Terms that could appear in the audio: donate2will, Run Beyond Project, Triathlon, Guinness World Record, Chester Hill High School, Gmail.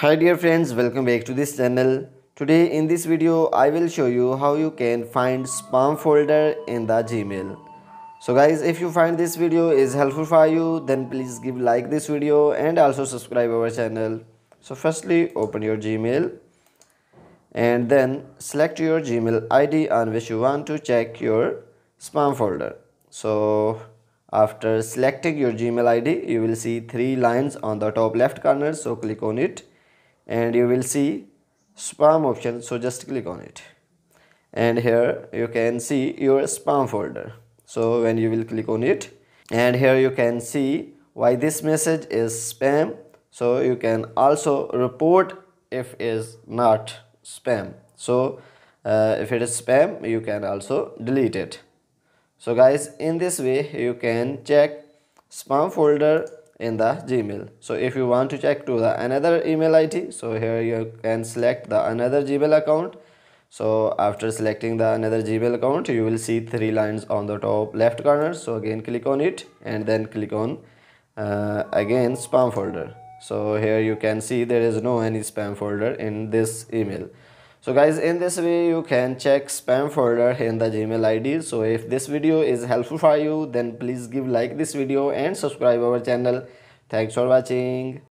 Hi dear friends, welcome back to this channel. Today in this video I will show you how you can find spam folder in the Gmail. So guys, if you find this video is helpful for you, then please give like this video and also subscribe our channel. So firstly open your Gmail and then select your Gmail ID on which you want to check your spam folder. So after selecting your Gmail ID, you will see three lines on the top left corner, so click on it. And you will see spam option, so just click on it, and here you can see your spam folder. So when you will click on it, and here you can see why this message is spam. So you can also report if it is not spam. So if it is spam, you can also delete it. So guys, in this way you can check spam folder in the Gmail. So if you want to check to the another email ID, so here you can select the another Gmail account. So after selecting the another Gmail account, you will see three lines on the top left corner, so again click on it and then click on again spam folder. So here you can see there is no any spam folder in this email. So guys, in this way you can check spam folder in the Gmail ID. So if this video is helpful for you, then please give like this video and subscribe our channel. Thanks for watching.